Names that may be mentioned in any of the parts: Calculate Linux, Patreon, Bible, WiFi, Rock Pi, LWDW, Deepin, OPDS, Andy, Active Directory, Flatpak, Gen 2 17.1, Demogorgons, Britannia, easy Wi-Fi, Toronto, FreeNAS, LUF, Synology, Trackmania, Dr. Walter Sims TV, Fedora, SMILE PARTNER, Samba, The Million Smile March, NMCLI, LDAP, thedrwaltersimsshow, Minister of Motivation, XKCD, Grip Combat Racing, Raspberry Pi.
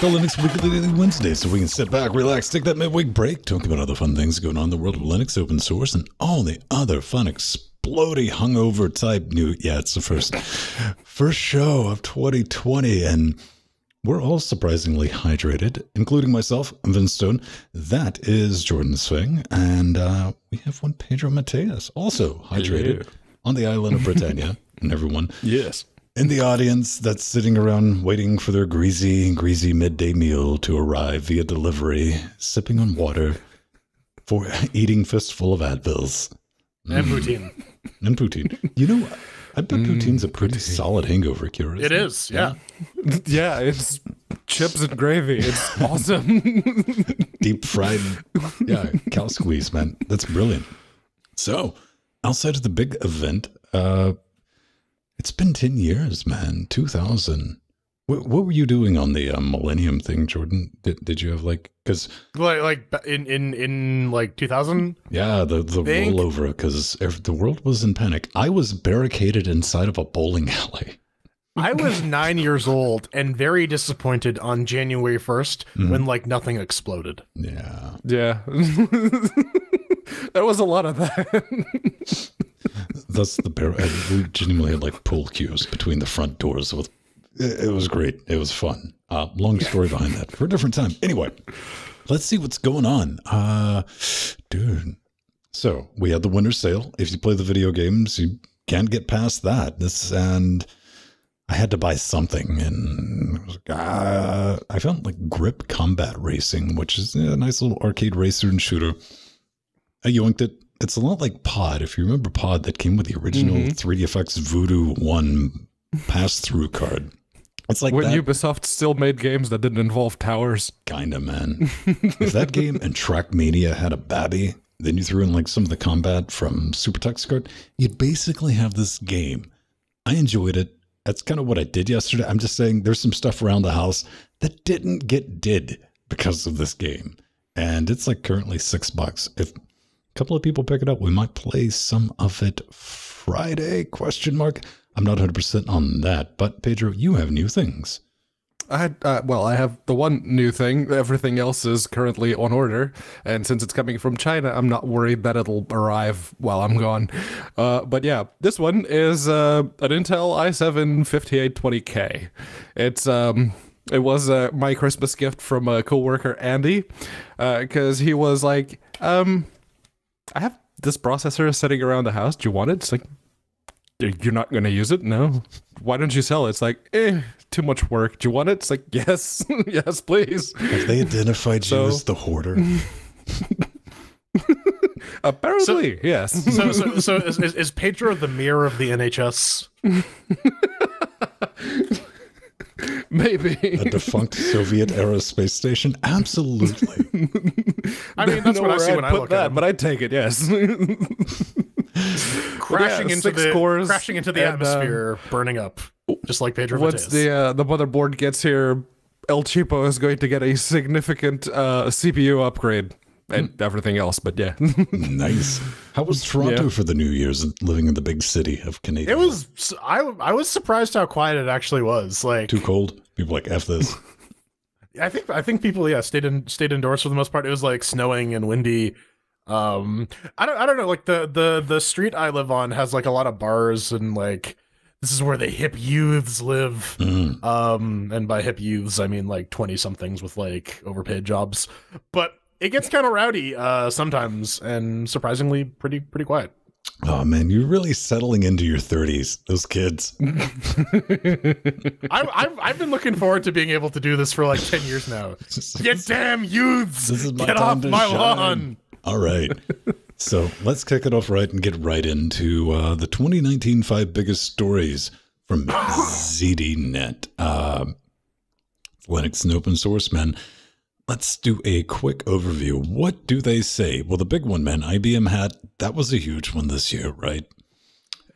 back to Linux Weekly Wednesday, so we can sit back, relax, take that midweek break, talk about other fun things going on in the world of Linux, open source, and all the other fun explodey hungover type new. Yeah, it's the first show of 2020, and we're all surprisingly hydrated, including myself, Vin Stone. That is Jordan Swing, and we have one Pedro Mateus, also hydrated, on the island of Britannia, and everyone. Yes. In the audience that's sitting around waiting for their greasy midday meal to arrive via delivery, sipping on water, for eating fistful of Advils. And poutine. And poutine. You know, I bet poutine's a pretty solid hangover cure. It is, yeah. Yeah, it's chips and gravy. It's awesome. Deep fried, yeah, cow squeeze, man. That's brilliant. So, outside of the big event, it's been 10 years, man. 2000. What were you doing on the millennium thing, Jordan? Did you have like, because like 2000? Yeah, the rollover, because the world was in panic. I was barricaded inside of a bowling alley. I was 9 years old and very disappointed on January 1st when like nothing exploded. Yeah, yeah. There was a lot of that. That's the bear. We genuinely had like pool cues between the front doors. With it was great. It was fun. Long story behind that for a different time. Anyway, let's see what's going on, dude. So we had the winter sale. If you play the video games, you can't get past that. And I had to buy something, and I found like Grip Combat Racing, which is a nice little arcade racer and shooter. I yoinked it. It's a lot like Pod, if you remember Pod, that came with the original 3DFX Voodoo One pass-through card. It's like when Ubisoft still made games that didn't involve towers. Kinda, man. If that game and Trackmania had a babby, then you threw in like some of the combat from Super card, you'd basically have this game. I enjoyed it. That's kind of what I did yesterday. I'm just saying there's some stuff around the house that didn't get did because of this game. And it's like currently $6. If couple of people pick it up, we might play some of it Friday, ? I'm not 100% on that, but Pedro, you have new things. Well, I have the one new thing. Everything else is currently on order, and since it's coming from China, I'm not worried that it'll arrive while I'm gone. But yeah, this one is an Intel i7-5820K. It's it was my Christmas gift from a coworker, Andy, because he was like, I have this processor sitting around the house. Do you want it? It's like, you're not going to use it? No. Why don't you sell it? It's like, eh, too much work. Do you want it? It's like, yes. Yes, please. Have they identified you as the hoarder? Apparently, yes. So is Pedro the mirror of the NHS? Maybe. A defunct Soviet-era space station? Absolutely. I mean, that's what I see when I look at it. But I take it, yes. Crashing into the atmosphere, burning up, just like Pedro Mateus. Once the motherboard gets here, El Chipo is going to get a significant CPU upgrade and everything else, but yeah. Nice. How was Toronto for the New Year's, living in the big city of Canada? It was, I was surprised how quiet it actually was. Like, too cold? People like, F this. I think people, yeah, stayed indoors for the most part. It was like snowing and windy. I don't know, like the street I live on has like a lot of bars, and like this is where the hip youths live. And by hip youths I mean like 20-somethings with like overpaid jobs. But it gets kind of rowdy sometimes, and surprisingly pretty quiet. Oh man, you're really settling into your 30s, those kids. I've been looking forward to being able to do this for like 10 years now. Like, you damn youths, this is my get off my lawn. All right. So let's kick it off right and get right into the 2019 5 biggest stories from ZDNet. Linux and open source, man. Let's do a quick overview. What do they say? Well, the big one, man, IBM had, that was a huge one this year, right?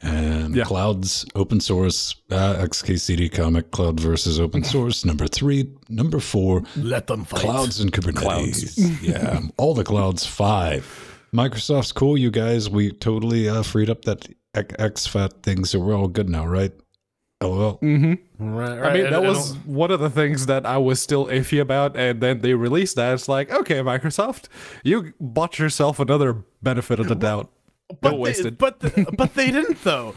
And yeah. Clouds, open source, XKCD comic, cloud versus open source, number 3. Number 4, let them fight. Clouds and Kubernetes. Clouds. Yeah, all the clouds, 5. Microsoft's cool, you guys. We totally freed up that exfat thing, so we're all good now, right? LOL. Mm-hmm. Right. I mean, that was one of the things that I was still iffy about, and then they released that. It's like, okay, Microsoft, you bought yourself another benefit of the doubt. But they didn't, though.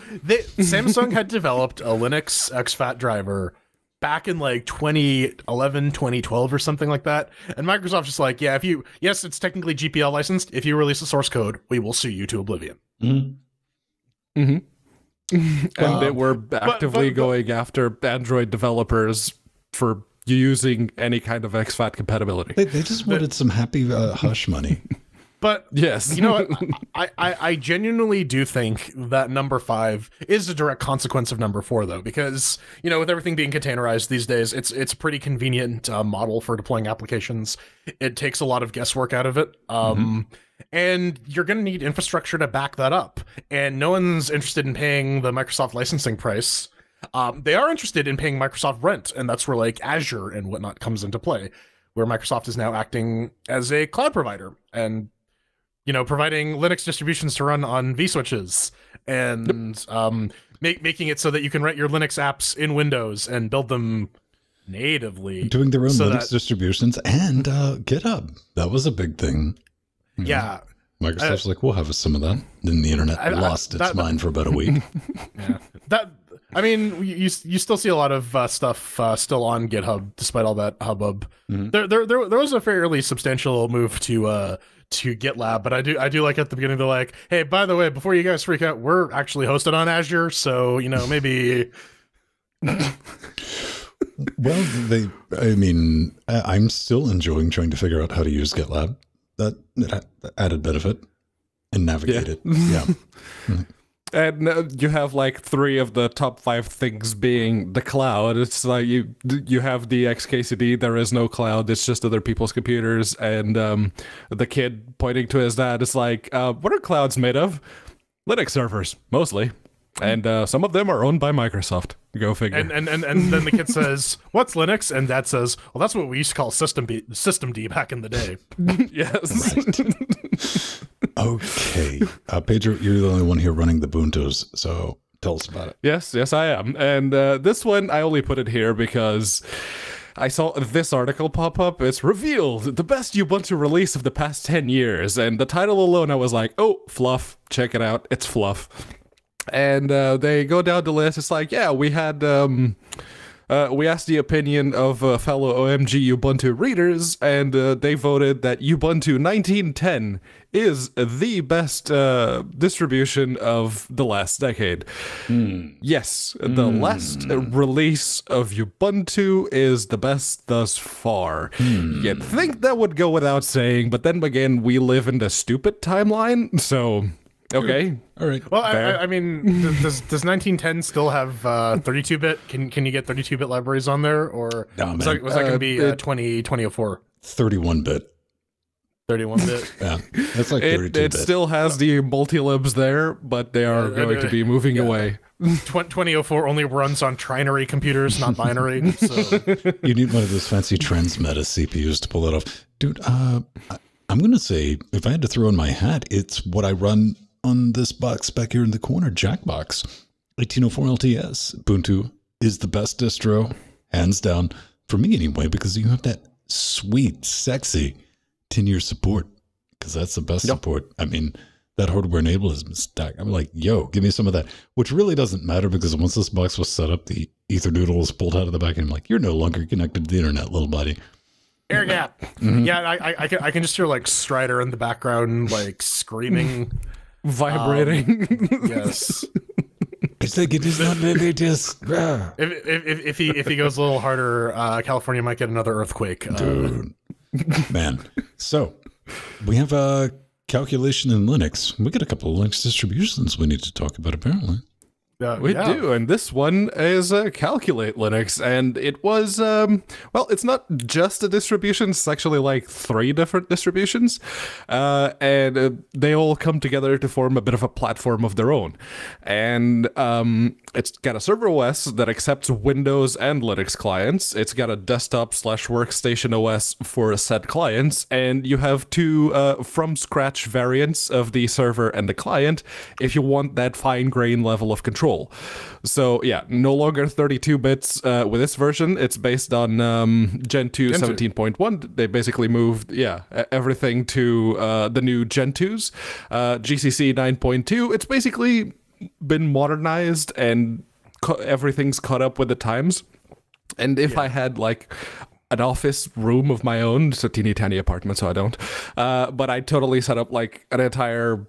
Samsung had developed a Linux exfat driver back in like 2011, 2012 or something like that. And Microsoft's just like, yeah, yes, it's technically GPL licensed. If you release the source code, we will sue you to oblivion. Mm-hmm. Mm-hmm. And they were actively going after Android developers for using any kind of XFAT compatibility. They just wanted some happy hush money. But yes, you know what? I genuinely do think that number 5 is a direct consequence of number 4, though, because, you know, with everything being containerized these days, it's a pretty convenient model for deploying applications. It takes a lot of guesswork out of it. And you're going to need infrastructure to back that up. And no one's interested in paying the Microsoft licensing price. They are interested in paying Microsoft rent, and that's where like Azure and whatnot comes into play, where Microsoft is now acting as a cloud provider and, you know, providing Linux distributions to run on vSwitches and making it so that you can write your Linux apps in Windows and build them natively. Doing their own Linux distributions and GitHub. That was a big thing. Yeah. Microsoft's like, we'll have some of that. Then the internet lost its mind for about a week. Yeah. I mean, you still see a lot of stuff still on GitHub, despite all that hubbub. Mm-hmm. There was a fairly substantial move to GitLab, but I do like at the beginning, they're like, hey, by the way, before you guys freak out, we're actually hosted on Azure, so, you know, maybe... Well, I mean, I'm still enjoying trying to figure out how to use GitLab. That added benefit, and navigate it. Yeah. And you have like 3 of the top 5 things being the cloud. It's like you have the XKCD, there is no cloud, it's just other people's computers, and the kid pointing to his dad is like, what are clouds made of? Linux servers, mostly. And some of them are owned by Microsoft. Go figure. And then the kid says, "What's Linux?" And Dad says, "Well, that's what we used to call System D back in the day." Yes. Right. Okay, Pedro, you're the only one here running the Ubuntu's, so tell us about it. Yes, I am. And this one, I only put it here because I saw this article pop up. It's revealed the best Ubuntu release of the past 10 years, and the title alone, I was like, "Oh, fluff! Check it out. It's fluff." And they go down the list. It's like, yeah, we had we asked the opinion of fellow OMG Ubuntu readers, and they voted that Ubuntu 19.10 is the best distribution of the last decade. Yes, the last release of Ubuntu is the best thus far. You'd think that would go without saying, but then again, we live in the stupid timeline, so... Okay. All right. Well, I mean, does 1910 still have 32-bit? Can you get 32-bit libraries on there, or no, was that going to be 2004? 31-bit. 31-bit. Yeah, that's like 32-bit. It still has the multilibs there, but they are going to be moving away. 2004 only runs on trinary computers, not binary. So. You need one of those fancy Transmeta CPUs to pull it off, dude. I'm going to say, if I had to throw in my hat, it's what I run on this box back here in the corner, Jackbox, 1804 LTS. Ubuntu is the best distro, hands down, for me anyway, because you have that sweet, sexy 10-year support, because that's the best support. I mean, that hardware enablism stack. I'm like, yo, give me some of that, which really doesn't matter, because once this box was set up, the Ethernoodle was pulled out of the back, and I'm like, you're no longer connected to the internet, little buddy. Air gap. Yeah, I can just hear like Strider in the background, like screaming, vibrating. Yes. It's like it is not really just. If he goes a little harder, California might get another earthquake. Dude, man. So we have a calculation in Linux. We got a couple of Linux distributions we need to talk about, apparently. We do, and this one is Calculate Linux, and it was, well, it's not just a distribution, it's actually like 3 different distributions, and they all come together to form a bit of a platform of their own. And it's got a server OS that accepts Windows and Linux clients, it's got a desktop/workstation OS for said clients, and you have 2 from-scratch variants of the server and the client if you want that fine-grained level of control. control. So yeah, no longer 32 bits with this version. It's based on Gen 2 17.1. They basically moved everything to the new Gen 2s. GCC 9.2. It's basically been modernized and everything's caught up with the times. And if I had like an office room of my own, it's a teeny tiny apartment, so I don't, but I totally set up like an entire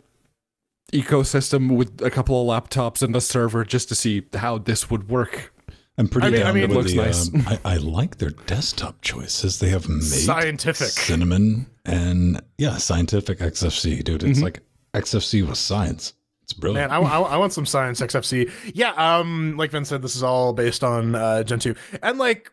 ecosystem with a couple of laptops and a server just to see how this would work. I'm pretty down with the, nice. I like their desktop choices. They have made Scientific, Cinnamon, and Scientific Xfce, dude. It's like Xfce was science. It's brilliant. Man, I want some science Xfce. Yeah, like Vin said, this is all based on Gen 2. And like,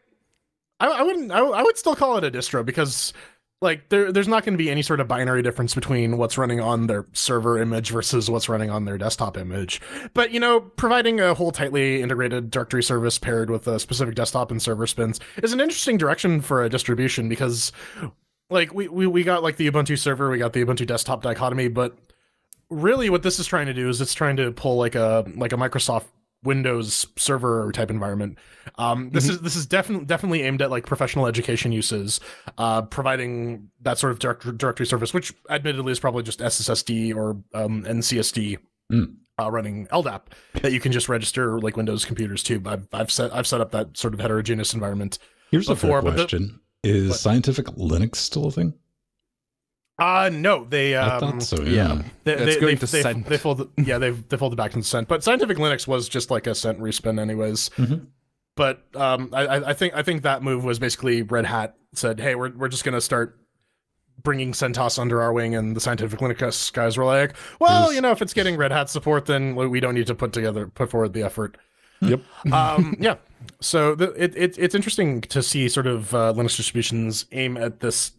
I would still call it a distro because like there's not going to be any sort of binary difference between what's running on their server image versus what's running on their desktop image. But, you know, providing a whole tightly integrated directory service paired with a specific desktop and server spins is an interesting direction for a distribution because like we got like the Ubuntu server, we got the Ubuntu desktop dichotomy, but really what this is trying to do is it's trying to pull like a Microsoft Windows server type environment. This is definitely aimed at like professional education uses, providing that sort of directory service, which admittedly is probably just SSD or NCSD running LDAP that you can just register like Windows computers to. I've set up that sort of heterogeneous environment. Here's a fair question. Is Scientific Linux still a thing? No, they I thought so, yeah. They folded back into Scent. But Scientific Linux was just like a Scent respin anyways. But I think that move was basically Red Hat said, "Hey, we're just going to start bringing CentOS under our wing," and the Scientific Linux guys were like, "Well, you know, if it's getting Red Hat support, then we don't need to put forward the effort." Yep. Yeah. So it's interesting to see sort of Linux distributions aim at this,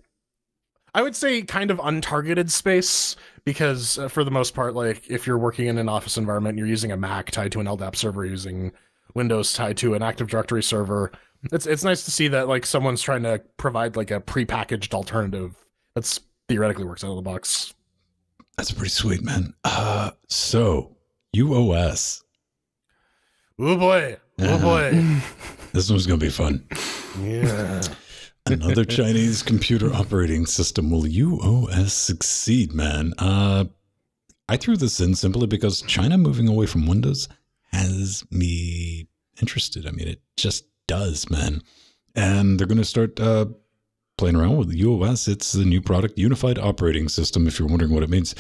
I would say, kind of untargeted space, because for the most part, like if you're working in an office environment, you're using a Mac tied to an LDAP server, using Windows tied to an Active Directory server. It's nice to see that like someone's trying to provide like a prepackaged alternative that's theoretically works out of the box. That's pretty sweet, man. So UOS. Oh boy! Oh boy! This one's gonna be fun. Yeah. Another Chinese computer operating system. Will UOS succeed, man? I threw this in simply because China moving away from Windows has me interested. I mean, it just does, man. And they're going to start playing around with UOS. It's the new product, Unified Operating System, if you're wondering what it means.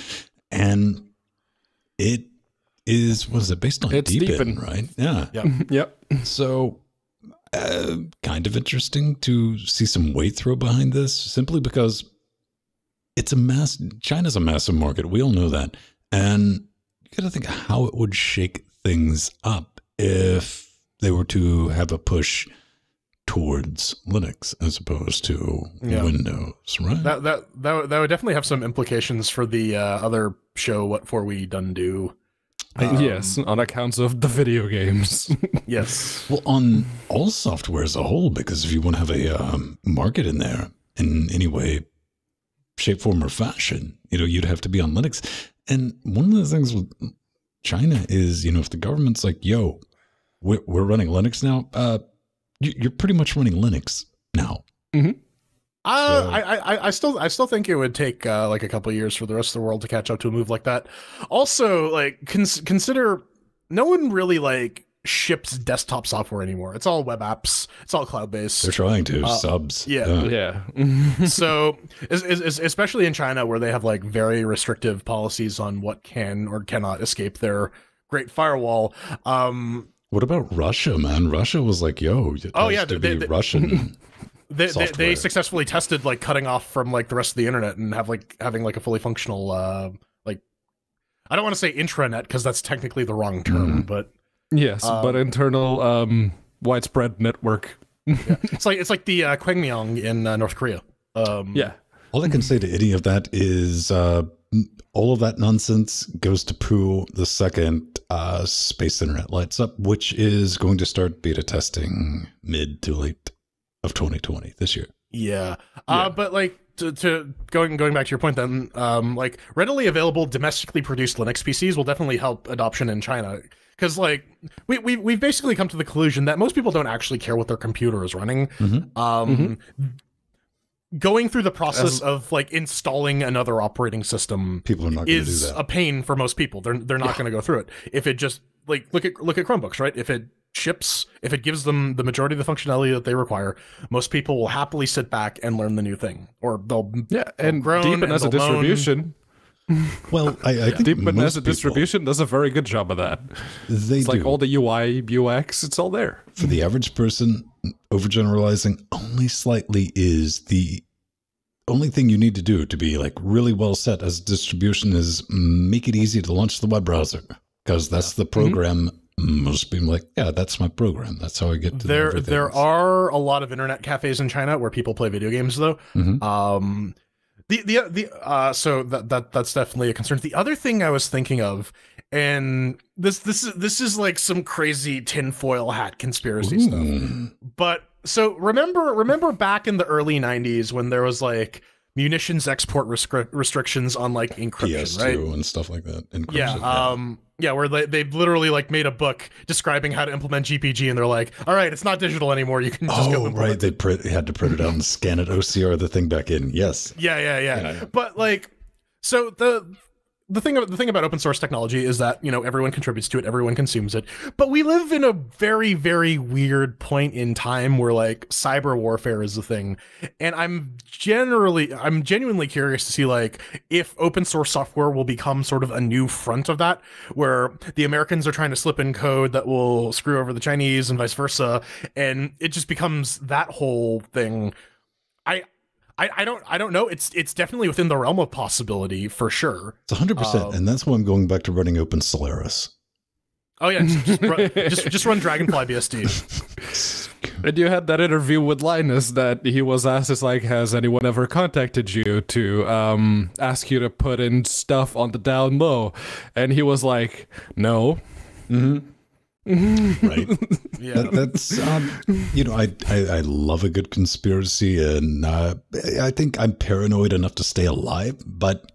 And it is, what is it, based on Deepin, right? Yeah. Yep. So... kind of interesting to see some weight throw behind this, simply because it's a mass. China's a massive market. We all know that, and you got to think how it would shake things up if they were to have a push towards Linux as opposed to Windows. Right? That would definitely have some implications for the other show, What For We Done Do. Yes, on accounts of the video games. Yes. Well, on all software as a whole, because if you want to have a market in there in any way, shape, form, or fashion, you know, you'd have to be on Linux. And one of the things with China is, you know, if the government's like, yo, we're running Linux now, you're pretty much running Linux now. So. I still think it would take like a couple of years for the rest of the world to catch up to a move like that. Also, like consider no one really like ships desktop software anymore. It's all web apps. It's all cloud based. They're trying to subs. Yeah. So especially in China, where they have like very restrictive policies on what can or cannot escape their Great Firewall. What about Russia, man? Russia was like, yo, it has to be Russian. They successfully tested like cutting off from like the rest of the internet and having a fully functional like, I don't want to say intranet because that's technically the wrong term, but yes, but internal widespread network. It's like the Kwangmyong in North Korea. All I can say to any of that is all of that nonsense goes to poo the second space internet lights up, which is going to start beta testing mid to late of 2020 this year. But like going back to your point then, like readily available domestically produced Linux PCs will definitely help adoption in China, Because like we've basically come to the conclusion that most people don't actually care what their computer is running. Mm-hmm. Going through the process of like installing another operating system people are not gonna is do that. A pain for most people. They're not going to go through it. If it just like look at Chromebooks, right? If it ships, if it gives them the majority of the functionality that they require, most people will happily sit back and learn the new thing, or they'll groan deep and as a distribution. Well, I think Deepin as a distribution does a very good job of that. It's like all the UI, UX, it's all there. For the average person, overgeneralizing only slightly is the only thing you need to do to be like really well set as a distribution is make it easy to launch the web browser, because that's the program. Mm-hmm. Most people like, yeah, that's my program. That's how I get to there. There are a lot of internet cafes in China where people play video games, though. Mm-hmm. So that's definitely a concern. The other thing I was thinking of, and this is like some crazy tinfoil hat conspiracy stuff. But so remember back in the early 90s when there was like munitions export restrictions on like encryption, PS2, right? And stuff like that. Encryption, yeah, where they literally like made a book describing how to implement GPG, and they're like, all right, it's not digital anymore. You can just go implement it. They had to print it out and scan it, OCR the thing back in. Yes. Yeah. But like, so the thing about open source technology is that, you know, everyone contributes to it, everyone consumes it. But we live in a very, very weird point in time where like cyber warfare is the thing. And I'm genuinely curious to see like if open source software will become sort of a new front of that, where the Americans are trying to slip in code that will screw over the Chinese and vice versa. And it just becomes that whole thing. I don't know. It's definitely within the realm of possibility for sure. It's 100%, and that's why I'm going back to running Open Solaris. Oh yeah, just run Dragonfly BSD. And you had that interview with Linus that he was asked, is like, has anyone ever contacted you to ask you to put in stuff on the down low? And he was like, no. Mm-hmm. Right. Yeah. That's you know, I love a good conspiracy, and I think I'm paranoid enough to stay alive, but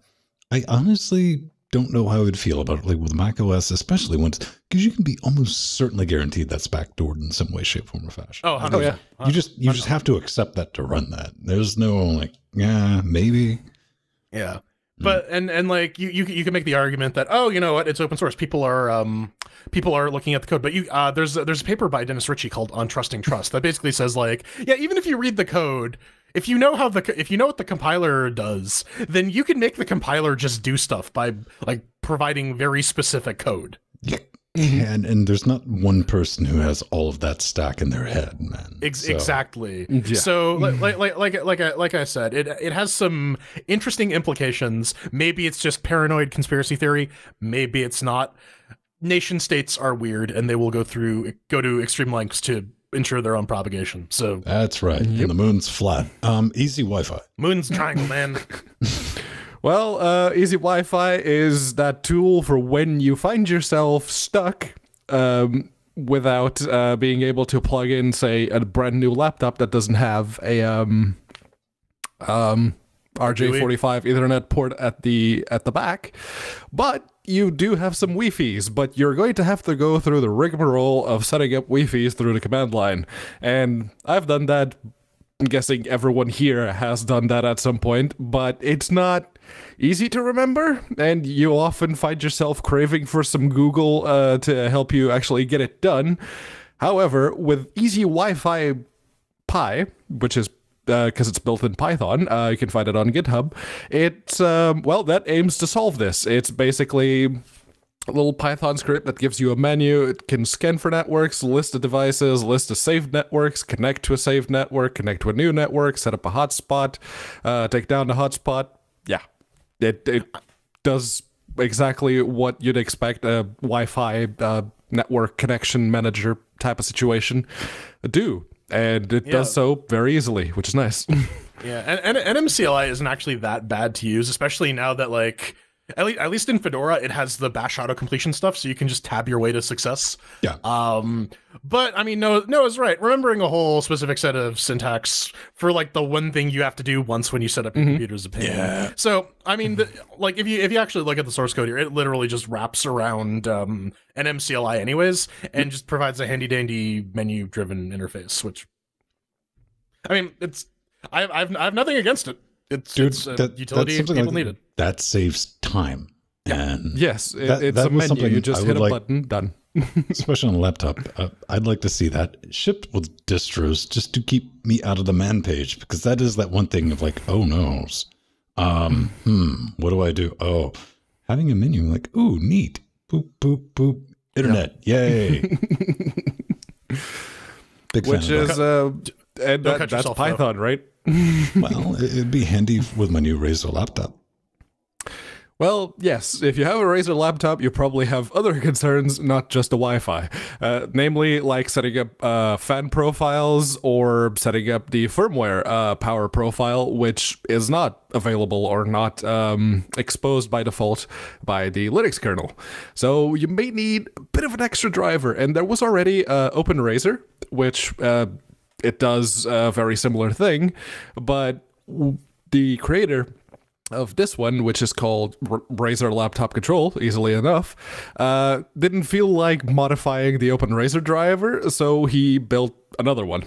I honestly don't know how I would feel about it, like with Mac OS, especially once, because you can be almost certainly guaranteed that's backdoored in some way, shape, form, or fashion. You just have to accept that to run that. There's no like, yeah, maybe. Yeah. But and like you can make the argument that, oh, you know what, it's open source, people are looking at the code, but there's a paper by Dennis Ritchie called On Trusting Trust that basically says like, yeah, even if you read the code, if you know what the compiler does, then you can make the compiler just do stuff by like providing very specific code. Yeah. And there's not one person who has all of that stack in their head, man. Exactly. Yeah. So like I said, it has some interesting implications. Maybe it's just paranoid conspiracy theory. Maybe it's not. Nation states are weird, and they will go to extreme lengths to ensure their own propagation. So that's right. Yep. And the moon's flat. Easy Wi-Fi. Moon's triangle, man. Well, easy Wi-Fi is that tool for when you find yourself stuck without being able to plug in, say, a brand new laptop that doesn't have a RJ45 Ethernet port at the back, but you do have some Wi-Fi's, but you're going to have to go through the rigmarole of setting up Wi-Fi's through the command line, and I've done that. I'm guessing everyone here has done that at some point, but it's not easy to remember, and you often find yourself craving for some Google to help you actually get it done. However, with Easy Wi-Fi Pi, which is because it's built in Python, you can find it on GitHub, it's, well, that aims to solve this. It's basically a little Python script that gives you a menu. It can scan for networks, list the devices, list the saved networks, connect to a saved network, connect to a new network, set up a hotspot, take down the hotspot. Yeah, it does exactly what you'd expect a Wi-Fi network connection manager type of situation to do, and it does so very easily, which is nice. Yeah, and NMCLI isn't actually that bad to use, especially now that like At least in Fedora, it has the bash auto completion stuff, so you can just tab your way to success. Yeah. But I mean, Noah is right. Remembering a whole specific set of syntax for like the one thing you have to do once when you set up your computer is a pain. Yeah. So I mean, like if you actually look at the source code here, it literally just wraps around NMCLI anyways, and just provides a handy dandy menu driven interface. Which, I mean, it's I've nothing against it. It's, Dude, it's a utility people like needed. That saves time. Yeah. And yes, it's a menu. You just hit a button, done. Especially on a laptop, I'd like to see that shipped with distros just to keep me out of the man page, because that is that one thing of like, oh no, what do I do? Oh, having a menu, like, ooh, neat, boop, boop, boop, internet, yay. Big fan. Which is, and that's Python, right? Well, it'd be handy with my new Razer laptop. Well, yes, if you have a Razer laptop, you probably have other concerns, not just the Wi-Fi. Namely, like setting up fan profiles or setting up the firmware power profile, which is not available or not exposed by default by the Linux kernel. So you may need a bit of an extra driver. And there was already OpenRazer, which it does a very similar thing, but the creator of this one, which is called Razer Laptop Control, easily enough, didn't feel like modifying the OpenRazer driver, so he built another one.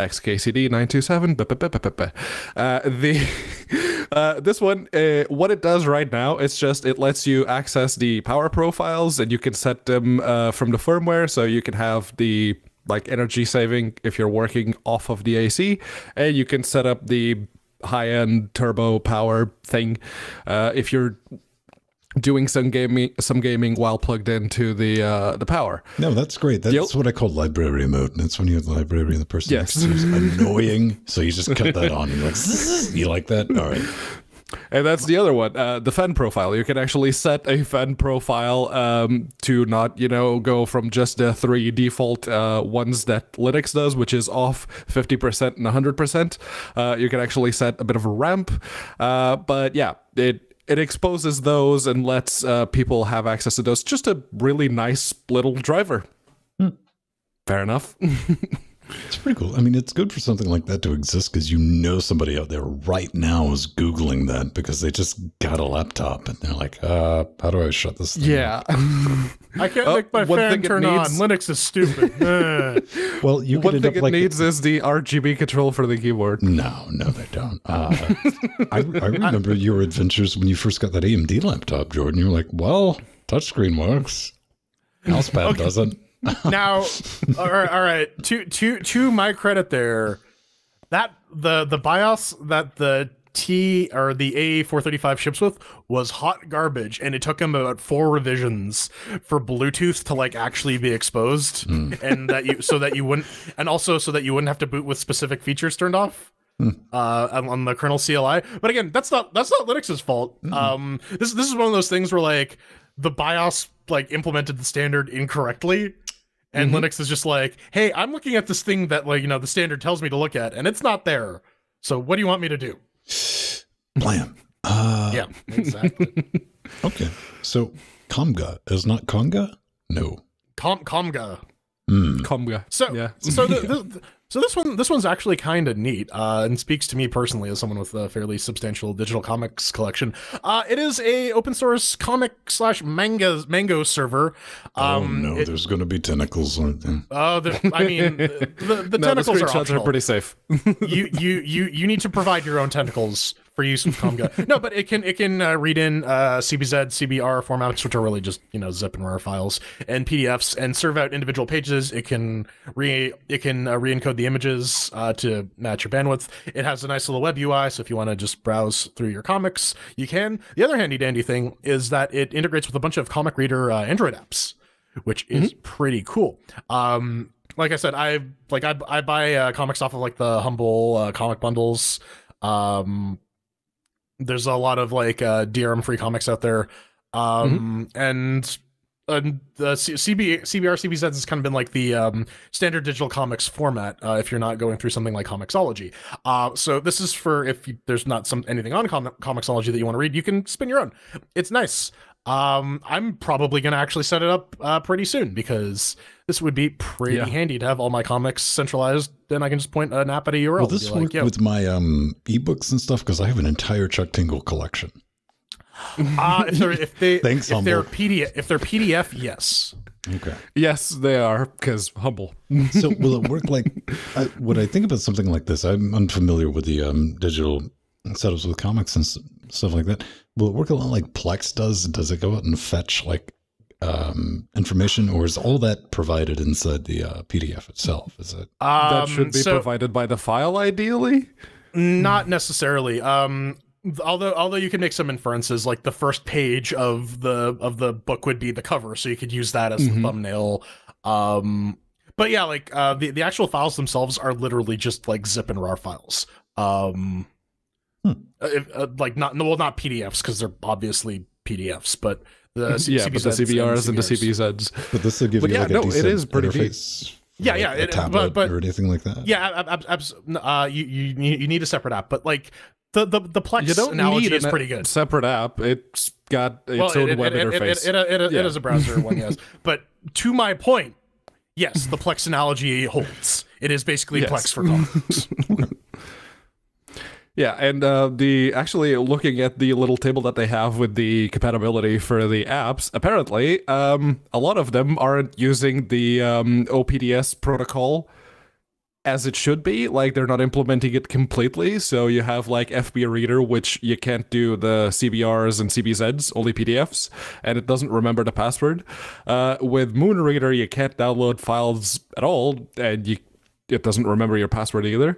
XKCD 927. This one, what it does right now, it's just it lets you access the power profiles, and you can set them from the firmware, so you can have the like energy saving if you're working off of the AC, and you can set up the high-end turbo power thing if you're doing some gaming while plugged into the power. No, that's great. That's what I call library mode. And that's when you're the library and the person is annoying, so you just cut that on. And you're like, you like that? All right. And that's the other one, the fan profile. You can actually set a fan profile to not, you know, go from just the three default ones that Linux does, which is off, 50%, and 100%. You can actually set a bit of a ramp. But yeah, it exposes those and lets people have access to those. Just a really nice little driver. Hmm. Fair enough. It's pretty cool. I mean, it's good for something like that to exist, because you know somebody out there right now is Googling that because they just got a laptop and they're like, how do I shut this thing up? I can't make my fan turn on. Linux is stupid. Well, you could end up like... One thing it needs is the RGB control for the keyboard. No, no, they don't. I remember your adventures when you first got that AMD laptop, Jordan. You were like, well, touchscreen works. Mousepad doesn't. Now, all right. To my credit, there, that the BIOS that the T or the A435 ships with was hot garbage, and it took him about 4 revisions for Bluetooth to like actually be exposed, and that you wouldn't have to boot with specific features turned off. On the kernel CLI. But again, that's not Linux's fault. This is one of those things where like the BIOS like implemented the standard incorrectly. And Linux is just like, hey, I'm looking at this thing that, like, you know, the standard tells me to look at, and it's not there. So what do you want me to do? Blam. Yeah, exactly. Okay. So Komga is not Konga? No. Komga. Komga. So yeah. So this one's actually kind of neat, and speaks to me personally as someone with a fairly substantial digital comics collection. It is a open source comic slash mango server. There's going to be tentacles, aren't there? I mean, the tentacles are optional. Are pretty safe. you need to provide your own tentacles for use with Komga. No, but it can read in CBZ, CBR formats, which are really just, you know, zip and rar files and PDFs, and serve out individual pages. It can re-encode the images to match your bandwidth. It has a nice little web UI, so if you want to just browse through your comics, you can. The other handy dandy thing is that it integrates with a bunch of comic reader Android apps, which is pretty cool. Like I said, I buy comics off of like the Humble comic bundles. There's a lot of like DRM free comics out there, and CBR CBZ has kind of been like the standard digital comics format if you're not going through something like Comixology. So this is for if you, there's not anything on Comixology that you want to read, you can spin your own. It's nice. I'm probably going to actually set it up pretty soon, because this would be pretty handy to have all my comics centralized. Then I can just point an app at a URL. Well, this worked with my ebooks and stuff, because I have an entire Chuck Tingle collection. If they're PDF, yes. Okay. Yes, they are, because Humble. So will it work like what I think about something like this? I'm unfamiliar with the digital setups with comics and stuff like that. Will it work a lot like Plex does? Does it go out and fetch like information, or is all that provided inside the PDF itself? Is it that should be provided by the file, ideally? Not necessarily. Although you can make some inferences, like the first page of the book would be the cover, so you could use that as the thumbnail. But yeah, like the actual files themselves are literally just like zip and RAR files. Like not PDFs, because they're obviously PDFs, but the CBRs and the CBZs. But this will give you like a decent interface. A tablet or anything like that. You need a separate app, but like. The Plex analogy is pretty good. Separate app. It's got its own web interface. It is a browser one, yes. But to my point, yes, the Plex analogy holds. It is basically Plex for comics. Yeah, and actually looking at the little table that they have with the compatibility for the apps, apparently a lot of them aren't using the OPDS protocol as it should be. Like, they're not implementing it completely, so you have like FB Reader, which you can't do the CBRs and CBZs, only PDFs, and it doesn't remember the password. With Moon Reader, you can't download files at all, and it doesn't remember your password either.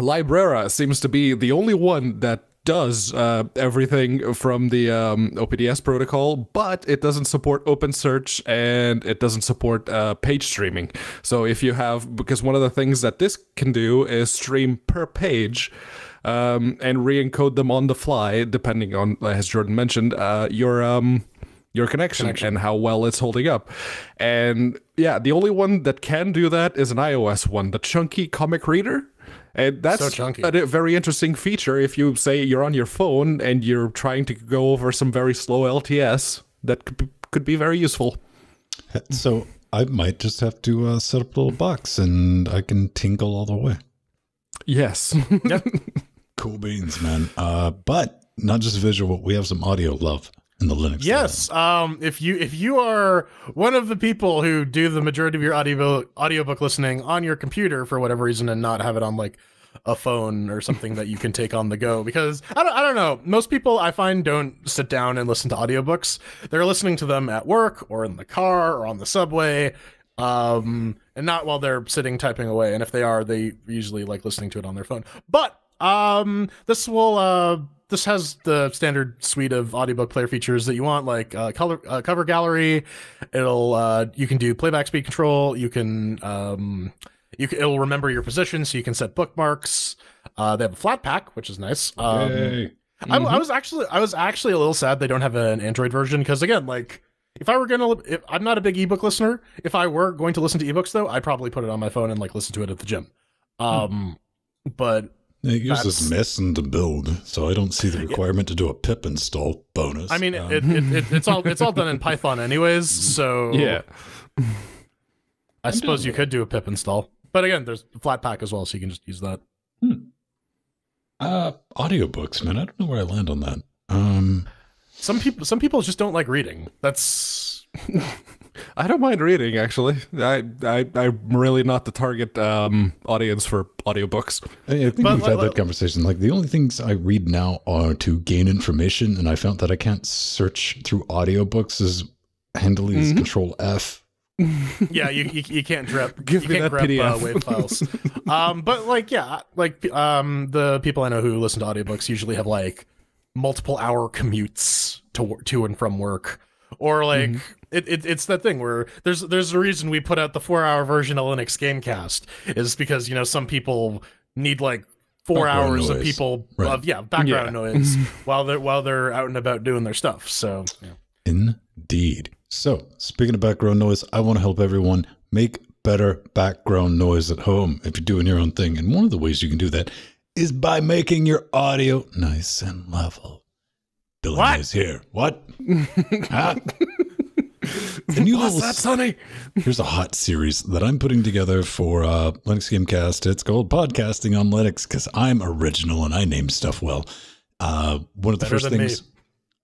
Librera seems to be the only one that does everything from the OPDS protocol, but it doesn't support OpenSearch, and it doesn't support page streaming. So if you have, because one of the things that this can do is stream per page and re-encode them on the fly, depending on, as Jordan mentioned, your connection and how well it's holding up. And yeah, the only one that can do that is an iOS one, the Chunky Comic Reader. And that's a very interesting feature if you say you're on your phone and you're trying to go over some very slow LTS. That could be very useful. So I might just have to set up a little box, and I can tingle all the way. Yes. Cool beans, man. But not just visual. We have some audio love in the Linux. Yes. If you are one of the people who do the majority of your audiobook listening on your computer for whatever reason, and not have it on like a phone or something that you can take on the go, because I don't know, most people I find don't sit down and listen to audiobooks. They're listening to them at work or in the car or on the subway, and not while they're sitting typing away. And if they are, they usually like listening to it on their phone. But this has the standard suite of audiobook player features that you want, like cover gallery. It'll you can do playback speed control. You can it'll remember your position, so you can set bookmarks. They have a flat pack, which is nice. I was actually a little sad they don't have an Android version, because again, like if I'm not a big ebook listener. If I were going to listen to ebooks though, I'd probably put it on my phone and like listen to it at the gym. But it uses mess and to build, so I don't see the requirement to do a pip install. Bonus. I mean, it's all done in Python anyways, so yeah. I suppose you could do a pip install, but again, there's Flatpak as well, so you can just use that. Audiobooks, man, I don't know where I land on that. Some people just don't like reading. That's. I don't mind reading, actually. I'm really not the target audience for audiobooks. I think we've had that conversation. Like, the only things I read now are to gain information, and I found that I can't search through audiobooks as handily as Control F. Yeah, you can't grab wave files. But like, yeah, like the people I know who listen to audiobooks usually have like multiple-hour commutes to and from work, or like. It's that thing where there's a reason we put out the 4-hour version of Linux Gamecast, is because, you know, some people need like 4 hours of people background noise while they're out and about doing their stuff. So yeah. Indeed. So, speaking of background noise, I want to help everyone make better background noise at home if you're doing your own thing. And one of the ways you can do that is by making your audio nice and level. Billy is here. What? Huh? What's that, Sonny? Here's a hot series that I'm putting together for Linux Gamecast. It's called Podcasting on Linux because I'm original and I name stuff well. One of the first things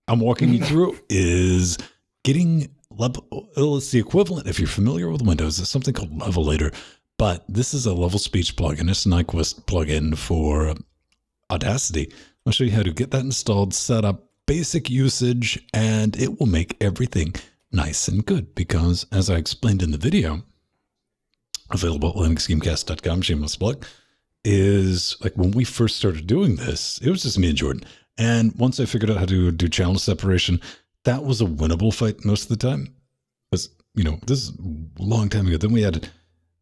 I'm walking you through is getting level. It's the equivalent, if you're familiar with Windows, it's something called Levelator. But this is a level speech plugin. It's a Nyquist plugin for Audacity. I'll show you how to get that installed, set up basic usage, and it will make everything nice and good because, as I explained in the video, available at linuxgamecast.com, shameless plug, is like when we first started doing this, it was just me and Jordan. And once I figured out how to do channel separation, that was a winnable fight most of the time. Because, you know, this is a long time ago. Then we added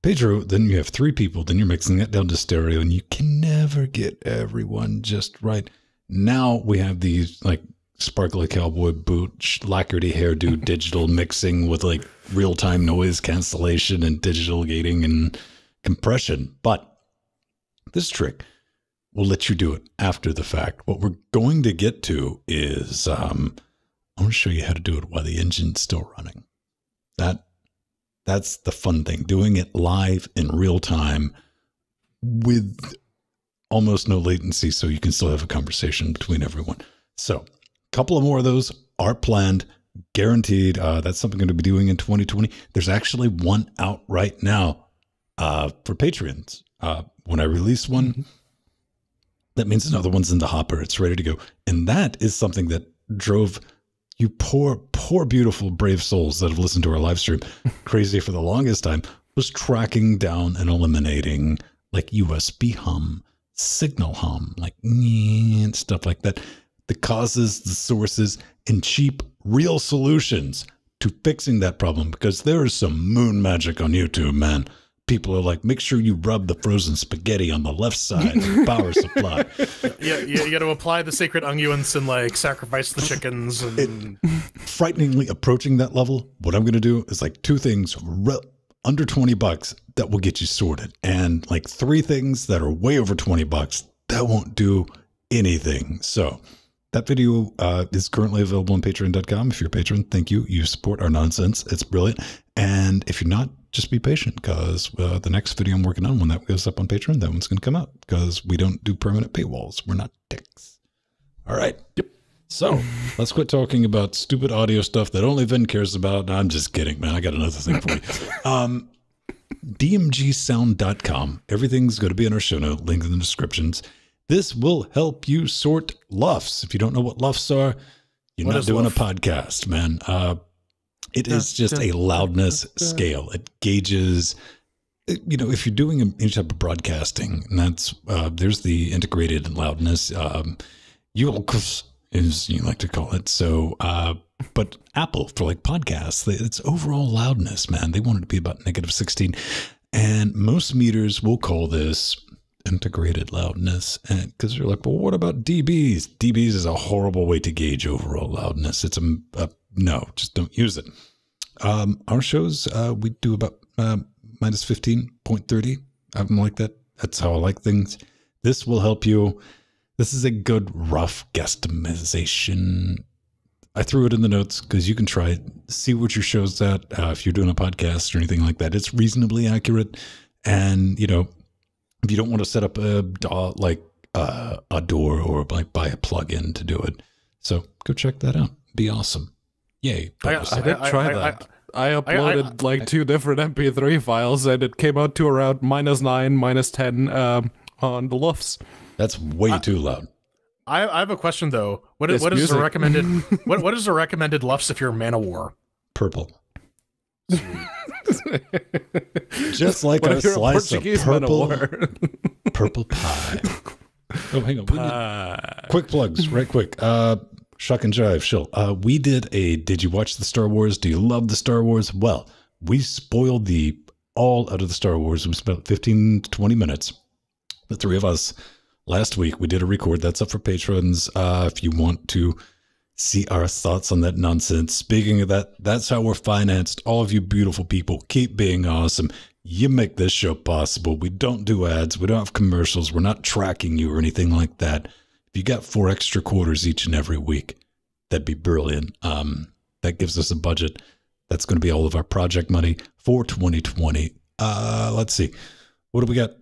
Pedro, then you have three people, then you're mixing that down to stereo, and you can never get everyone just right. Now we have these, like, sparkly cowboy boot, lacquerty hairdo, digital mixing with like real-time noise cancellation and digital gating and compression. But this trick will let you do it after the fact. What we're going to get to is I want to show you how to do it while the engine's still running. That's the fun thing, doing it live in real time with almost no latency, so you can still have a conversation between everyone. So couple of more of those are planned, guaranteed. That's something I'm going to be doing in 2020. There's actually one out right now for Patreons. When I release one, that means another one's in the hopper. It's ready to go. And that is something that drove you poor, beautiful, brave souls that have listened to our live stream crazy for the longest time, was tracking down and eliminating like USB hum, signal hum, like and stuff like that. The causes, the sources, and cheap, real solutions to fixing that problem, because there is some moon magic on YouTube, man. People are like, make sure you rub the frozen spaghetti on the left side of the power supply. Yeah, you got to apply the sacred onions and like sacrifice the chickens. And frighteningly approaching that level, what I'm going to do is like two things under 20 bucks that will get you sorted, and like three things that are way over 20 bucks that won't do anything. So that video is currently available on patreon.com. If you're a patron, thank you. You support our nonsense. It's brilliant. And if you're not, just be patient, because the next video I'm working on, when that goes up on Patreon, that one's going to come out, because we don't do permanent paywalls. We're not dicks. All right. Yep. So let's quit talking about stupid audio stuff that only Vin cares about. No, I'm just kidding, man. I got another thing for you. DMGsound.com. Everything's going to be in our show note. Link in the descriptions. This will help you sort LUFs. If you don't know what LUFs are, you're not doing a podcast, man. It is just a loudness scale. It gauges, you know, if you're doing any type of broadcasting, and that's, there's the integrated loudness, ULCS, as you like to call it. So, but Apple, for like podcasts, it's overall loudness, man. They want it to be about -16. And most meters will call this integrated loudness, and because you're like, well, what about dBs? dBs is a horrible way to gauge overall loudness. It's a no, just don't use it. Our shows, we do about -15, 0.30. I'm like that. That's how I like things. This will help you. This is a good rough guesstimation. I threw it in the notes because you can try it, see what your show's at. If you're doing a podcast or anything like that, it's reasonably accurate. And, you know, if you don't want to set up a door or like buy a plug-in to do it, so go check that out. Be awesome! Yay! I did try that. I uploaded like two different MP3 files, and it came out to around -9, -10 on the LUFS. That's way too loud. I have a question though. What is the recommended? what is the recommended LUFS if you're Man of War? Purple. Just like a slice of purple pie. Oh, hang on. Quick plugs, right quick. Shuck and Jive, Shill. We did did you watch the Star Wars? Do you love the Star Wars? Well, we spoiled the all out of the Star Wars. We spent 15 to 20 minutes, the three of us, last week. We did a record. That's up for patrons. If you want to see our thoughts on that nonsense. Speaking of that, that's how we're financed. All of you beautiful people, keep being awesome. You make this show possible. We don't do ads. We don't have commercials. We're not tracking you or anything like that. If you got 4 extra quarters each and every week, that'd be brilliant. That gives us a budget. That's going to be all of our project money for 2020. Let's see. What do we got?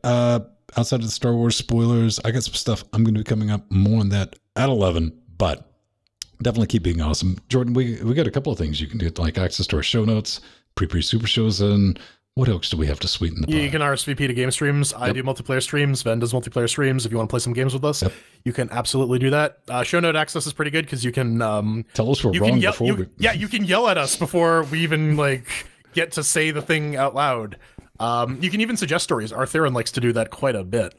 Outside of the Star Wars spoilers, I got some stuff. I'm going to be coming up more on that at 11, but definitely keep being awesome. Jordan, we got a couple of things you can get, like access to our show notes, pre super shows, and what else do we have to sweeten the pot? You can RSVP to game streams. Yep. I do multiplayer streams. Ven does multiplayer streams. If you want to play some games with us, yep, you can absolutely do that. Show note access is pretty good because you can tell us we're wrong before we... Yeah, you can yell at us before we even like get to say the thing out loud. You can even suggest stories. Arthuran likes to do that quite a bit.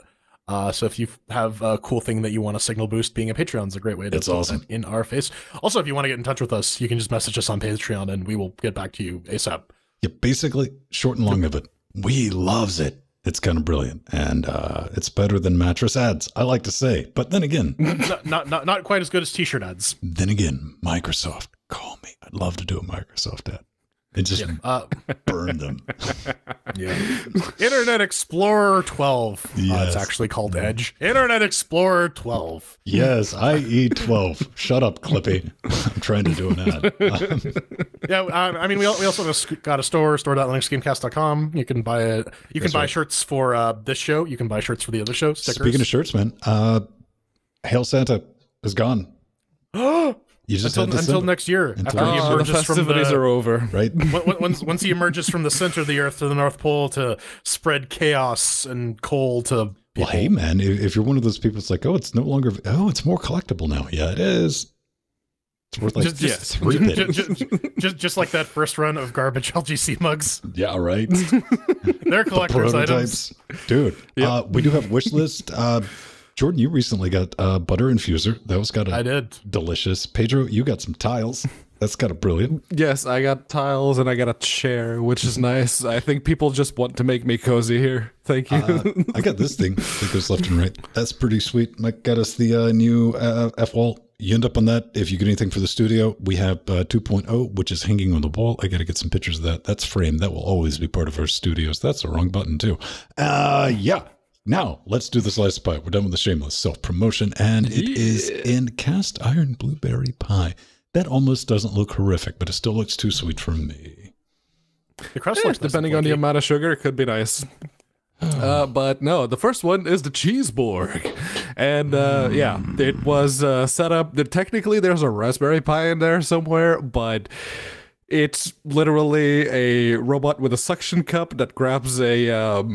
So if you have a cool thing that you want to signal boost, being a Patreon is a great way to do that in our face. Also, if you want to get in touch with us, you can just message us on Patreon and we will get back to you ASAP. Yeah, basically, short and long of it. We loves it. It's kind of brilliant. And it's better than mattress ads, I like to say. But then again... not quite as good as t-shirt ads. Then again, Microsoft, call me. I'd love to do a Microsoft ad. It just burned them. Yeah. Internet Explorer 12. Yes. It's actually called Edge. Internet Explorer 12. Yes, IE 12. Shut up, Clippy. I'm trying to do an ad. Yeah, I mean, we also got a store, store.linuxgamecast.com. You can buy it. You can buy shirts for this show. You can buy shirts for the other show. Stickers. Speaking of shirts, man, Hail Santa is gone. Oh. You just until next year, after he emerges from the, are over, right? once he emerges from the center of the earth to the North Pole to spread chaos and coal to people. Well, hey, man, if you're one of those people, it's like, oh, it's no longer, oh, it's more collectible now. Yeah, it is. It's worth like just like that first run of garbage LGC mugs. Yeah, right. They're collector's items, dude. Yep. We do have wish list. Jordan, you recently got a butter infuser. That was kind of delicious. Pedro, you got some tiles. That's kind of brilliant. Yes, I got tiles and I got a chair, which is nice. I think people just want to make me cozy here. Thank you. I got this thing that goes left and right. That's pretty sweet. Mike got us the new F-wall. You end up on that. If you get anything for the studio, we have 2.0, which is hanging on the wall. I got to get some pictures of that. That's framed. That will always be part of our studios. That's the wrong button, too. Yeah. Now, let's do the slice pie. We're done with the shameless self-promotion, and it is in cast iron blueberry pie. That almost doesn't look horrific, but it still looks too sweet for me. The crust looks nice, depending on the amount of sugar, it could be nice. But no, the first one is the cheeseborg. And yeah, it was set up. Technically, there's a raspberry pie in there somewhere, but... it's literally a robot with a suction cup that grabs a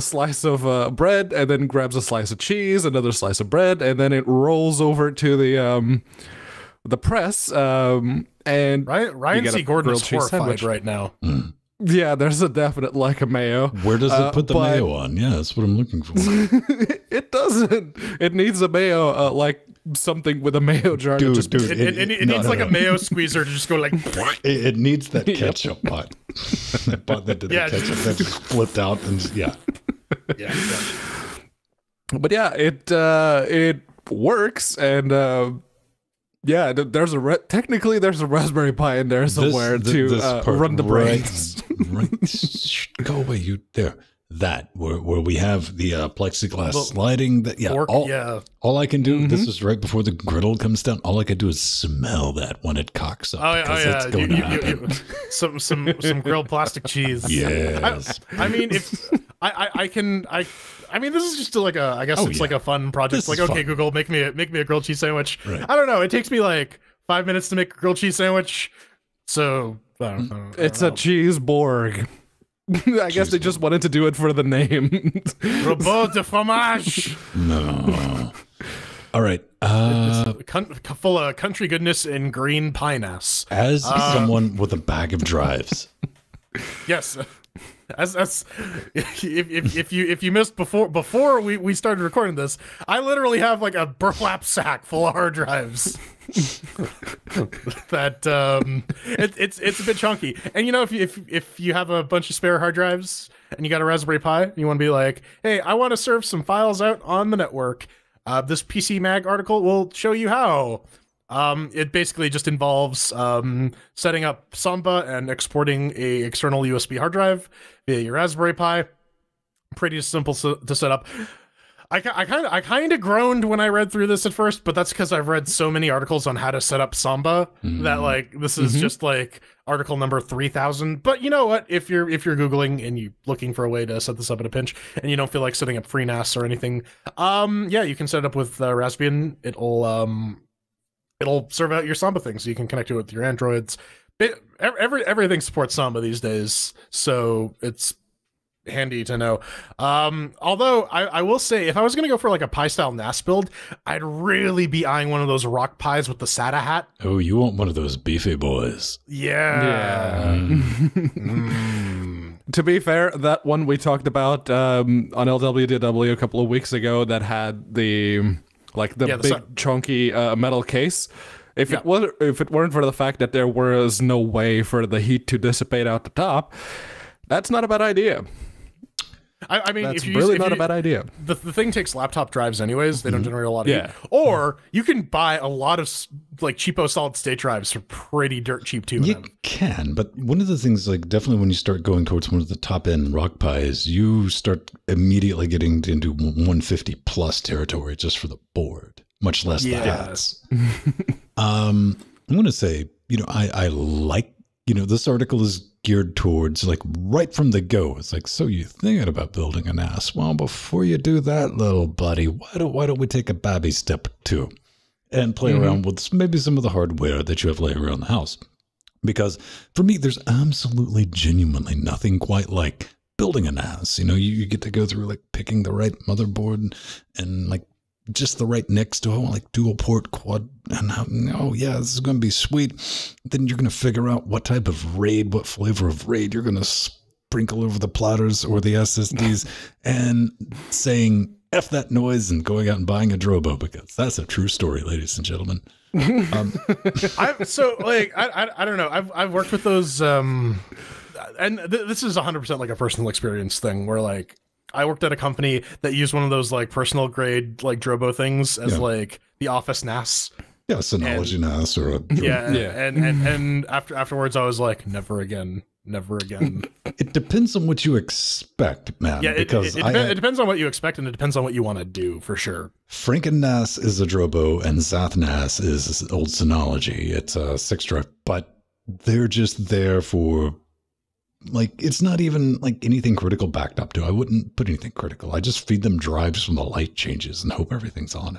slice of bread and then grabs a slice of cheese, another slice of bread, and then it rolls over to the press. And Ryan C. Gordon is horrified right now. Mm. Yeah, there's a definite lack of mayo. Where does it put the mayo on? Yeah, that's what I'm looking for. It doesn't. It needs a mayo, like something with a mayo jar. Dude, it needs a mayo squeezer to just go like... It needs that ketchup pot. That pot that did the ketchup that flipped out and... Yeah. But yeah, it works and... yeah, technically there's a raspberry Pi in there somewhere to run the brains. Right. Go away, you there. That where we have the plexiglass sliding. That all I can do. This is right before the griddle comes down. All I can do is smell that when it cocks up. It's going some grilled plastic cheese. Yes. I mean, if I mean, this is just like a, I guess it's like a fun project. This like, okay, fun. Google, make me a grilled cheese sandwich. Right. I don't know. It takes me like 5 minutes to make a grilled cheese sandwich. So I don't know. A cheeseborg. I guess they just wanted to do it for the name. Robot de fromage. No. All right. It's full of country goodness and green pine ass. As someone with a bag of drives. Yes. As if you missed before we started recording this, I literally have like a burlap sack full of hard drives. That it's a bit chunky, and you know, if you have a bunch of spare hard drives and you got a Raspberry Pi and you want to be like, hey, I want to serve some files out on the network, this PC Mag article will show you how. It basically just involves setting up Samba and exporting a external USB hard drive via your Raspberry Pi. Pretty simple to set up. I kind of groaned when I read through this at first, but that's because I've read so many articles on how to set up Samba that like this is just like article number 3000. But you know what? If you're Googling and you're looking for a way to set this up at a pinch, and you don't feel like setting up FreeNAS or anything, yeah, you can set it up with Raspbian. It'll serve out your Samba thing, so you can connect it with your Androids. Everything supports Samba these days, so it's handy to know. Although I will say, if I was gonna go for like a Pi style NAS build, I'd really be eyeing one of those Rock Pis with the SATA hat. Oh, you want one of those beefy boys? Yeah. To be fair, that one we talked about on LWDW a couple of weeks ago that had the big chunky metal case. If it weren't for the fact that there was no way for the heat to dissipate out the top, that's not a bad idea. I mean, that's really not a bad idea. The thing takes laptop drives anyways; they don't generate a lot of heat. Or you can buy a lot of like cheapo solid state drives for pretty dirt cheap too. You can, but one of the things, like definitely when you start going towards one of the top end Rock Pis, you start immediately getting into 150 plus territory just for the board, much less the hats. I'm going to say, you know, I like, you know, this article is geared towards like right from the go. It's like, so you're thinking about building a NAS. Well, before you do that, little buddy, why don't we take a baby step two and play around with maybe some of the hardware that you have laying around the house? Because for me, there's absolutely genuinely nothing quite like building a NAS. You know, you get to go through like picking the right motherboard and like just the right next to it, like dual port quad, and oh yeah, this is going to be sweet. Then you're going to figure out what type of RAID, what flavor of RAID you're going to sprinkle over the platters or the SSDs, and saying F that noise and going out and buying a Drobo, because that's a true story, ladies and gentlemen. I don't know. I've worked with those, and this is 100% like a personal experience thing where like, I worked at a company that used one of those like personal grade like Drobo things as like the office NAS. Yeah, Synology NAS or a Drobo. And afterwards I was like, never again. Never again. It depends on what you expect, man. Yeah, it depends on what you expect, and it depends on what you want to do, for sure. FrankenNAS is a Drobo and ZathNAS is old Synology. It's a 6-drive, but they're just there for like, it's not even like anything critical backed up to. I wouldn't put anything critical. I just feed them drives from the light changes and hope everything's on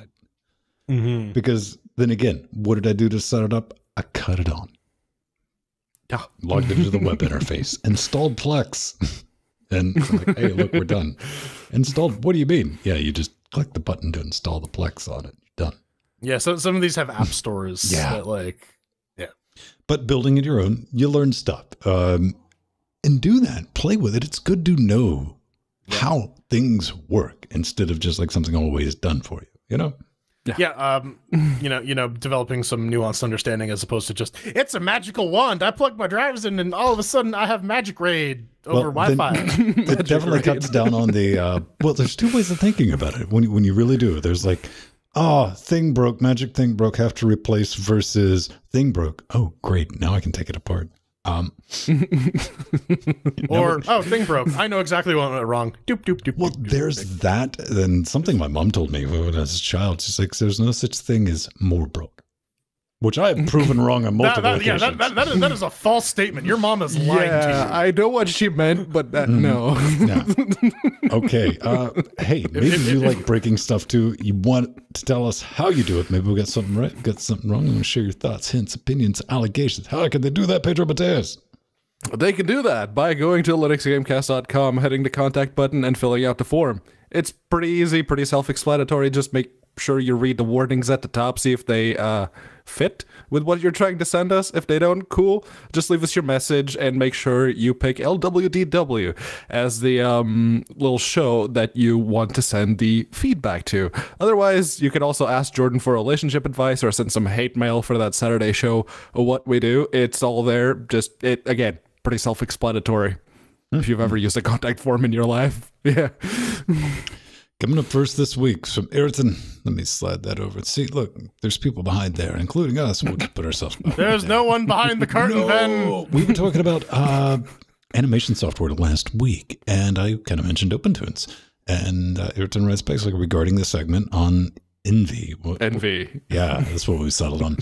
it. Because then again, what did I do to set it up? I cut it on. Yeah. Logged into the web interface, installed Plex. And like, hey, look, we're done. Installed, what do you mean? Yeah, you just click the button to install the Plex on it. Done. Yeah, so some of these have app stores that like, But building it your own, you learn stuff. And do that, play with it. It's good to know how things work instead of just like something always done for you, you know? Developing some nuanced understanding as opposed to just, it's a magical wand. I plug my drives in and all of a sudden I have Magic RAID over Wi-Fi. It definitely cuts down on the, well, there's two ways of thinking about it. When you really do, there's like, oh, thing broke, magic thing broke, have to replace, versus thing broke. Oh, great. Now I can take it apart. Or oh, thing broke, I know exactly what went wrong. There's that, and something my mom told me when I was a child. She's like, there's no such thing as more broke, which I have proven wrong on multiple occasions. That is a false statement. Your mom is lying to you. I know what she meant, but that no. Okay. Hey, maybe you like breaking stuff too. You want to tell us how you do it. Maybe we got something right, we got something wrong. I'm going to share your thoughts, hints, opinions, allegations. How can they do that, Pedro Mateus? They can do that by going to linuxgamecast.com, heading the contact button, and filling out the form. It's pretty easy, pretty self-explanatory. Just make sure you read the warnings at the top, see if they fit with what you're trying to send us. If they don't, cool, just leave us your message and make sure you pick LWDW as the little show that you want to send the feedback to. Otherwise, you can also ask Jordan for relationship advice or send some hate mail for that Saturday show or what we do. It's all there. Just, it again, pretty self-explanatory if you've ever used a contact form in your life. Coming up first this week from Ayrton. Let me slide that over. See, look, there's people behind there, including us. We'll put ourselves behind There's there. No one behind the curtain, no. Ben. We were talking about animation software last week, and I kind of mentioned OpenTunes. And Ayrton writes basically regarding the segment on Envy. Envy. Yeah, that's what we settled on.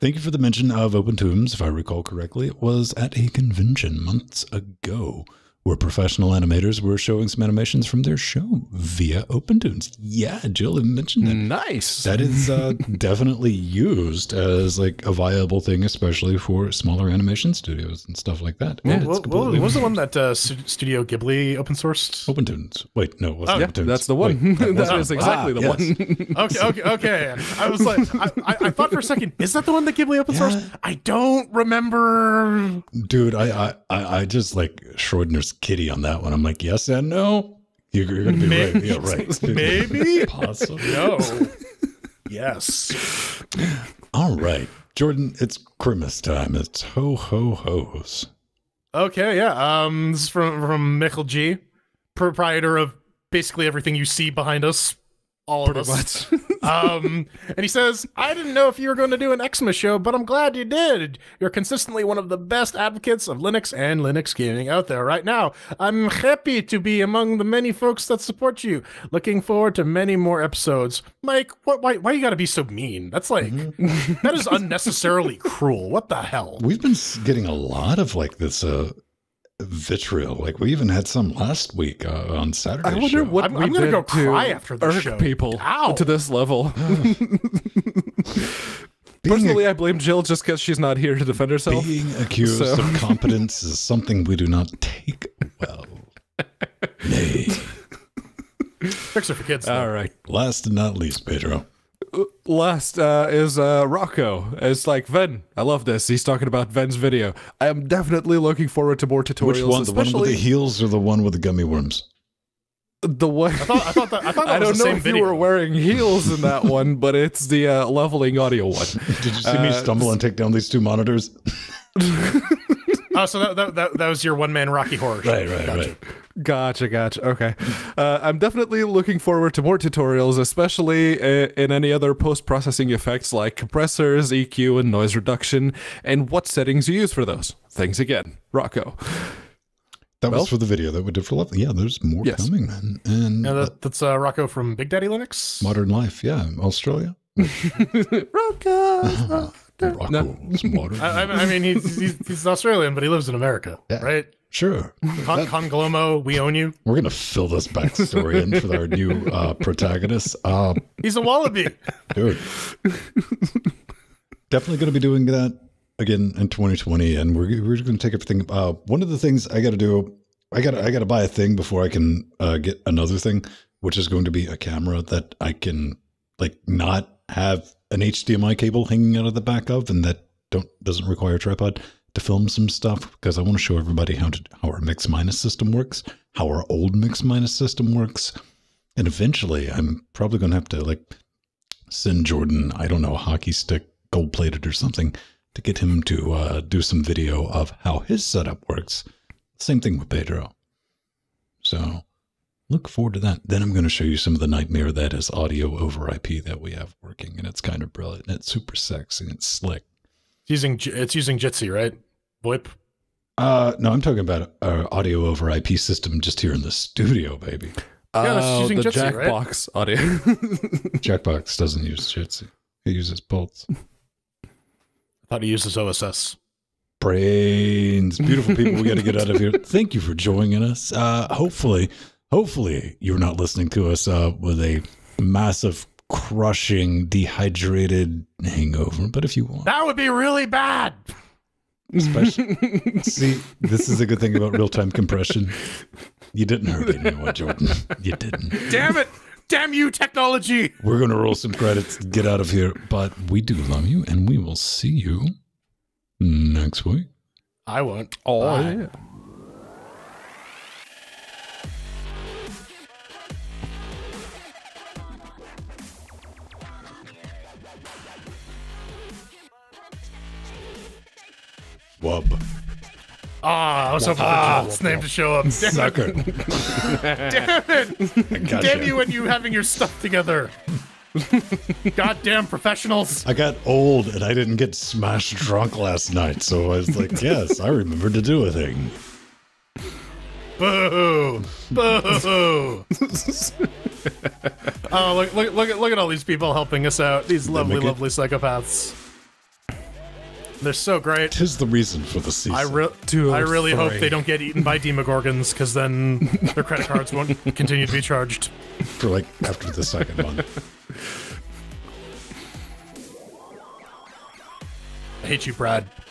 Thank you for the mention of OpenTunes. If I recall correctly, it was at a convention months ago, where professional animators were showing some animations from their show via OpenTunes. Yeah, Jill had mentioned that. Nice. That is definitely used as like a viable thing, especially for smaller animation studios and stuff like that. Yeah, what was the one that Studio Ghibli open sourced? OpenTunes. Wait, no, it wasn't OpenTunes. That's the one. Wait, that was exactly the one. Okay. I was like, I thought for a second, is that the one that Ghibli open sourced? Yeah. I don't remember. Dude, I just like Schrodinger's kitty on that one. I'm like, yes and no. You're gonna be maybe, right. Yeah, right. Maybe possibly. No. Yes. All right, Jordan, it's Christmas time. It's ho ho ho's. Okay, yeah. This is from Michael G, proprietor of basically everything you see behind us. All of us. And he says, I didn't know if you were going to do an Xmas show, but I'm glad you did. You're consistently one of the best advocates of Linux and Linux gaming out there right now. I'm happy to be among the many folks that support you. Looking forward to many more episodes. Mike, why you gotta be so mean? That's like, that is unnecessarily cruel. What the hell? We've been getting a lot of like this, vitriol. Like we even had some last week on Saturday. I wonder what I'm going to go cry after the show. People to this level. Personally, I blame Jill just because she's not here to defend herself. Being accused of competence is something we do not take well. Nay. Fixer for kids. All right. Last and not least, Pedro. Last is Rocco. It's like, Ven, I love this. He's talking about Ven's video. I am definitely looking forward to more tutorials. Which one? Especially... the one with the heels or the one with the gummy worms? The one... I thought that I was don't the know same if video. You were wearing heels in that one, but it's the leveling audio one. Did you see me stumble and take down these two monitors? So that was your one-man Rocky Horror show. Right. Gotcha. Okay. I'm definitely looking forward to more tutorials, especially in any other post-processing effects like compressors, EQ, and noise reduction, and what settings you use for those. Tings again. Rocco. That was for the video that we did for Love. Yeah, there's more coming, man. And that's Rocco from Big Daddy Linux? Modern Life, yeah. Australia. Rocco! Rocco. No. Modern. I mean, he's Australian, but he lives in America, right? Sure. Conglomo, we own you. We're going to fill this backstory in for our new protagonist. He's a wallaby. Dude. Definitely going to be doing that again in 2020, and we're going to take everything. One of the things I got to do, I got to buy a thing before I can get another thing, which is going to be a camera that I can like not have an HDMI cable hanging out of the back of, and that doesn't require a tripod to film some stuff, because I want to show everybody how our mix minus system works, how our old mix minus system works, and eventually I'm probably going to have to like send Jordan, I don't know, a hockey stick gold plated or something to get him to do some video of how his setup works. Same thing with Pedro. So look forward to that. Then I'm going to show you some of the nightmare that is audio over IP that we have working, and it's kind of brilliant. And it's super sexy and it's slick. It's using Jitsi, right? VoIP? No, I'm talking about our audio over IP system just here in the studio, baby. Yeah, that's using the Jitsi, Jackbox right? audio. Jackbox doesn't use Jitsi. It uses Pulse. I thought he uses OSS. Brains. Beautiful people, we got to get out of here. Thank you for joining us. Hopefully you're not listening to us with a massive, crushing, dehydrated hangover, but if you want, that would be really bad. Especially, see, this is a good thing about real-time compression. You didn't hurt anyone, Jordan. You didn't. Damn it! Damn you, technology! We're gonna roll some credits, get out of here, but we do love you, and we will see you next week. I won't. Oh yeah. Wub. Ah, I was hoping for Jordan's name to show up. Sucker. Damn it! Gotcha. Damn you and you having your stuff together. Goddamn professionals. I got old and I didn't get smashed drunk last night, so I was like, yes, I remember to do a thing. Boo! Boo! Oh, look at all these people helping us out. These lovely psychopaths. They're so great. 'Tis the reason for the season. I really hope they don't get eaten by Demogorgons, because then their credit cards won't continue to be charged. For like, after the second one. I hate you, Brad.